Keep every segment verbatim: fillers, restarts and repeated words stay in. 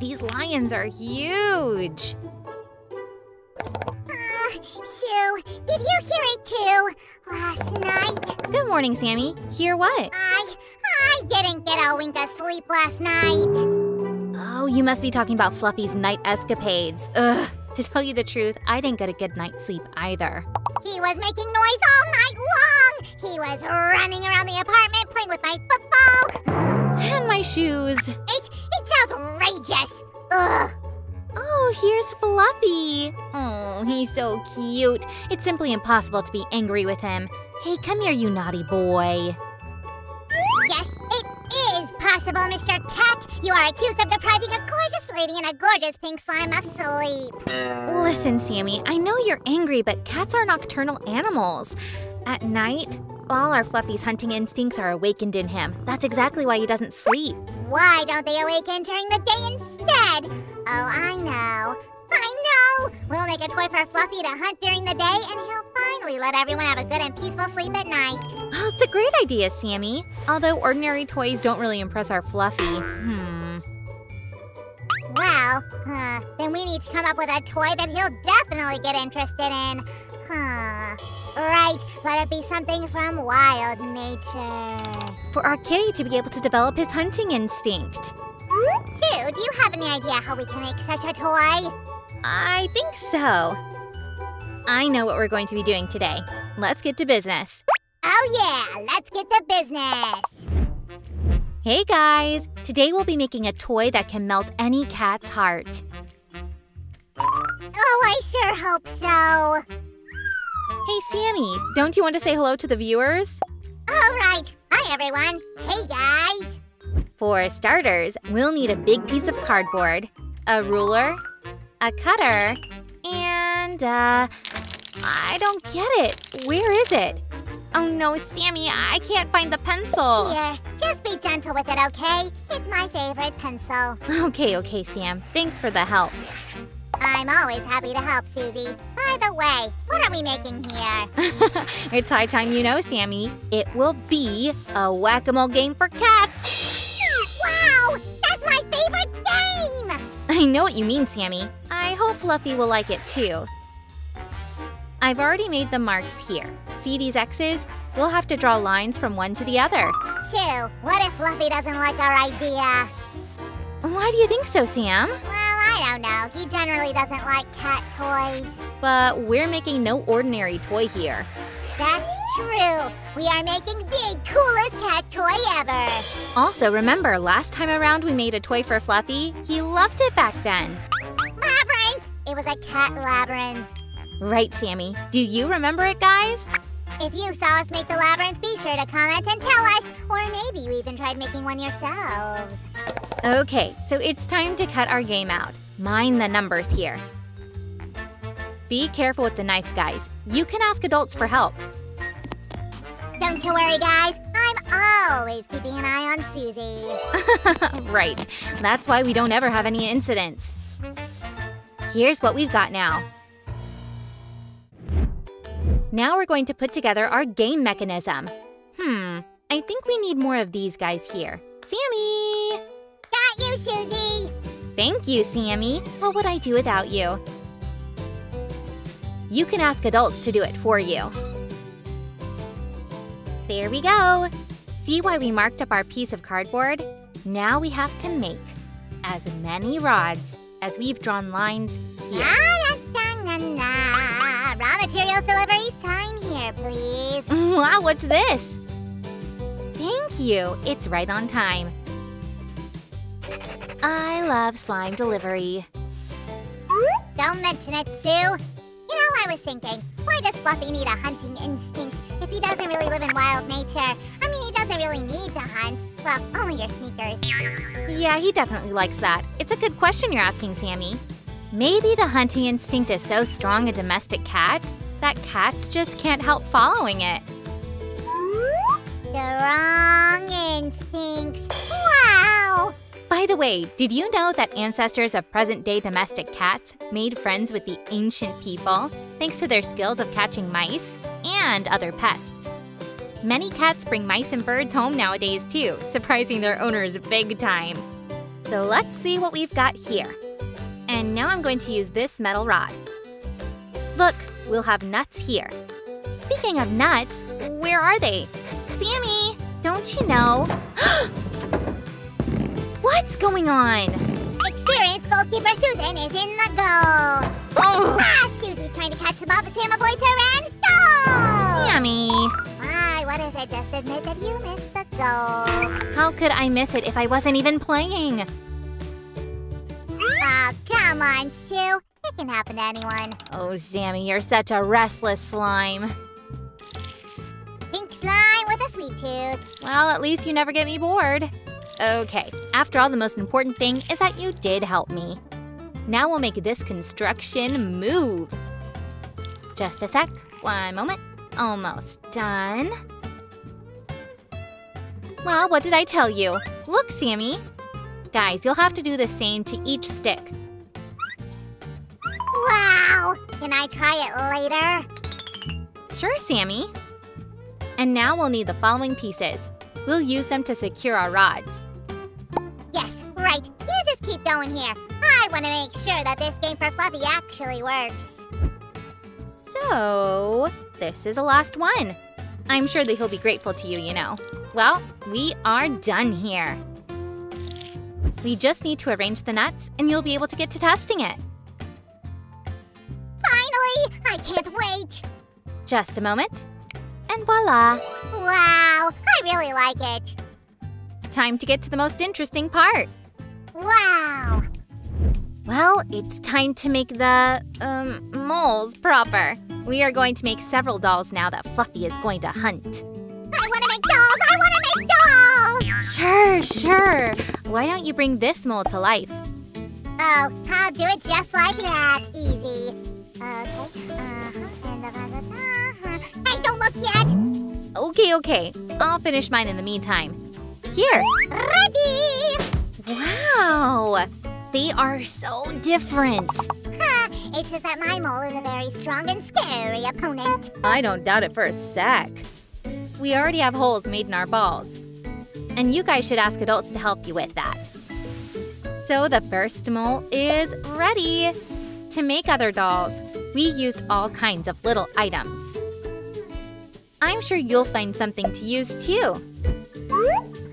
these lions are huge! Uh, Sue, did you hear it too? Last night? Good morning, Sammy. Hear what? I... I didn't get Owen to sleep last night. Oh, you must be talking about Fluffy's night escapades. Ugh, to tell you the truth, I didn't get a good night's sleep either. He was making noise all night long! He was running around the apartment playing with my football! And my shoes! It, it's outrageous! Ugh! Oh, here's Fluffy! Oh, he's so cute. It's simply impossible to be angry with him. Hey, come here, you naughty boy. Yes, it is possible, Mister Cat. You are accused of depriving a gorgeous lady and a gorgeous pink slime of sleep. Listen, Sammy, I know you're angry, but cats are nocturnal animals. At night, all our Fluffy's hunting instincts are awakened in him. That's exactly why he doesn't sleep. Why don't they awaken during the day instead? Oh, I know. I know! We'll make a toy for Fluffy to hunt during the day, and he'll finally let everyone have a good and peaceful sleep at night. Oh, it's a great idea, Sammy. Although ordinary toys don't really impress our Fluffy. Hmm. Well, uh, then we need to come up with a toy that he'll definitely get interested in. Huh. Right, let it be something from wild nature. For our kitty to be able to develop his hunting instinct. Sue, do you have any idea how we can make such a toy? I think so. I know what we're going to be doing today. Let's get to business. Oh yeah, let's get to business. Hey guys, today we'll be making a toy that can melt any cat's heart. Oh, I sure hope so. Hey Sammy, don't you want to say hello to the viewers? All right, hi everyone, hey guys. For starters, we'll need a big piece of cardboard, a ruler, a cutter, and, uh, I don't get it. Where is it? Oh no, Sammy, I can't find the pencil. Here, just be gentle with it, okay? It's my favorite pencil. Okay, okay, Sam. Thanks for the help. I'm always happy to help, Susie. By the way, what are we making here? It's high time you know, Sammy. It will be a Wack-a-mole game for cats. Wow, that's my favorite game! I know what you mean, Sammy. I hope Fluffy will like it too. I've already made the marks here. See these X's? We'll have to draw lines from one to the other. Sue, what if Fluffy doesn't like our idea? Why do you think so, Sam? Well, I don't know. He generally doesn't like cat toys. But we're making no ordinary toy here. That's true. We are making the coolest cat toy ever. Also, remember, last time around we made a toy for Fluffy. He loved it back then. Labyrinth! It was a cat labyrinth. Right, Sammy. Do you remember it, guys? If you saw us make the labyrinth, be sure to comment and tell us. Or maybe you even tried making one yourselves. Okay, so it's time to cut our game out. Mind the numbers here. Be careful with the knife, guys. You can ask adults for help. Don't you worry, guys. I'm always keeping an eye on Susie. Right. That's why we don't ever have any incidents. Here's what we've got now. Now we're going to put together our game mechanism. Hmm. I think we need more of these guys here. Sammy! Got you, Susie! Thank you, Sammy. What would I do without you? You can ask adults to do it for you. There we go. See why we marked up our piece of cardboard? Now we have to make as many rods as we've drawn lines here. Na, na, na, na, na. Raw materials delivery, sign here, please. Wow, what's this? Thank you. It's right on time. I love slime delivery. Don't mention it, Sue. You know, I was thinking, why does Fluffy need a hunting instinct if he doesn't really live in wild nature? I mean, he doesn't really need to hunt. Well, only your sneakers. Yeah, he definitely likes that. It's a good question you're asking, Sammy. Maybe the hunting instinct is so strong in domestic cats that cats just can't help following it. Strong instincts. Wow! By the way, did you know that ancestors of present-day domestic cats made friends with the ancient people thanks to their skills of catching mice and other pests? Many cats bring mice and birds home nowadays too, surprising their owners big time. So let's see what we've got here. And now I'm going to use this metal rod. Look, we'll have nuts here. Speaking of nuts, where are they? Sammy, don't you know? What's going on? Experienced goalkeeper Susan is in the goal. Oh. Ah, Susie's trying to catch the ball, but Sam avoids her and goal! Sammy. My, why does I just admit that you missed the goal? How could I miss it if I wasn't even playing? Oh, come on, Sue. It can happen to anyone. Oh, Sammy, you're such a restless slime. Pink slime with a sweet tooth. Well, at least you never get me bored. Okay, after all, the most important thing is that you did help me. Now we'll make this construction move. Just a sec. One moment. Almost done. Well, what did I tell you? Look, Sammy. Guys, you'll have to do the same to each stick. Wow! Can I try it later? Sure, Sammy. And now we'll need the following pieces. We'll use them to secure our rods. Yes, right. You just keep going here. I want to make sure that this game for Fluffy actually works. So, this is the last one. I'm sure that he'll be grateful to you, you know. Well, we are done here. We just need to arrange the nuts, and you'll be able to get to testing it. Finally! I can't wait! Just a moment, and voila! Wow, I really like it! Time to get to the most interesting part! Wow! Well, it's time to make the, um, moles proper. We are going to make several dolls now that Fluffy is going to hunt. I wanna make dolls! I wanna make dolls! Sure, sure! Why don't you bring this mole to life? Oh, I'll do it just like that. Easy. Okay, uh-huh, and uh-huh. Hey, don't look yet! Okay, okay. I'll finish mine in the meantime. Here! Ready! Wow! They are so different. Huh, it's just that my mole is a very strong and scary opponent. I don't doubt it for a sec. We already have holes made in our balls. And you guys should ask adults to help you with that. So the first mole is ready! To make other dolls, we used all kinds of little items. I'm sure you'll find something to use too.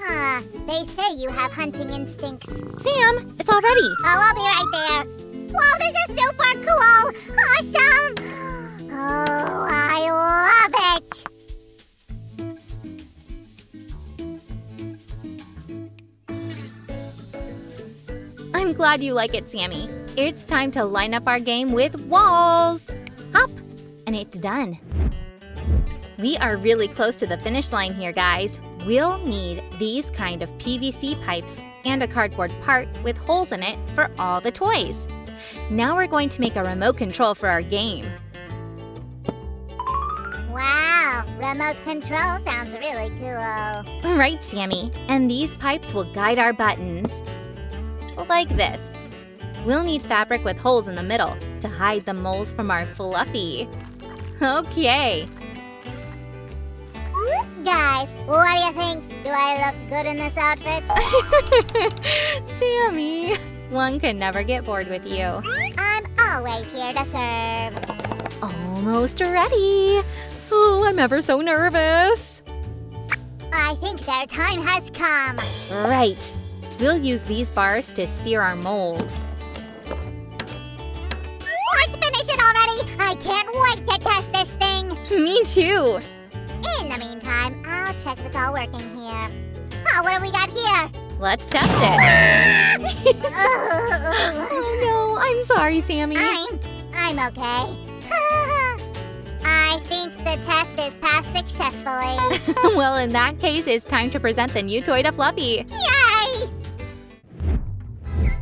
Huh, they say you have hunting instincts. Sam, it's all ready. Oh, I'll be right there. Whoa, this is super cool! Awesome! Oh, I love it! I'm glad you like it, Sammy. It's time to line up our game with walls. Hop, and it's done. We are really close to the finish line here, guys. We'll need these kind of P V C pipes and a cardboard part with holes in it for all the toys. Now we're going to make a remote control for our game. Wow, remote control sounds really cool. Right, Sammy. And these pipes will guide our buttons. Like this. We'll need fabric with holes in the middle to hide the moles from our Fluffy. Okay. Guys, what do you think? Do I look good in this outfit? Sammy, one can never get bored with you. I'm always here to serve. Almost ready. Oh, I'm ever so nervous. I think their time has come. Right. We'll use these bars to steer our moles. Let's finish it already! I can't wait to test this thing! Me too! In the meantime, I'll check if it's all working here. Oh, what have we got here? Let's test it! Oh no, I'm sorry, Sammy. I'm… I'm okay. I think the test is passed successfully. Well, in that case, it's time to present the new toy to Fluffy. Yeah!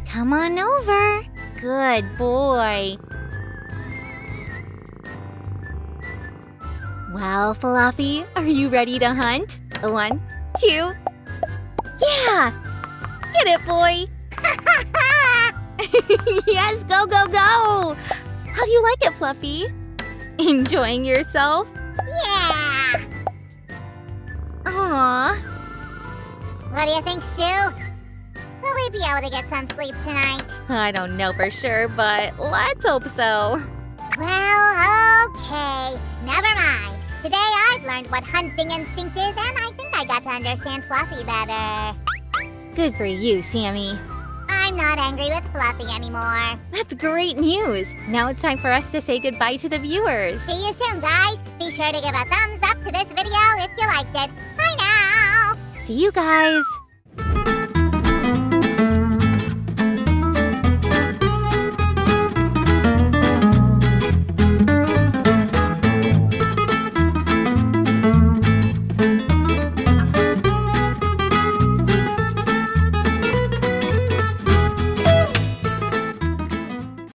Come on over. Good boy. Well, Fluffy, are you ready to hunt? One, two… Yeah! Get it, boy! Yes, go, go, go! How do you like it, Fluffy? Enjoying yourself? Yeah! Aww. What do you think, Sue? Will we probably be able to get some sleep tonight. I don't know for sure, but let's hope so. Well, okay. Never mind. Today I've learned what hunting instinct is, and I think I got to understand Fluffy better. Good for you, Sammy. I'm not angry with Fluffy anymore. That's great news. Now it's time for us to say goodbye to the viewers. See you soon, guys. Be sure to give a thumbs up to this video if you liked it. Bye now. See you guys.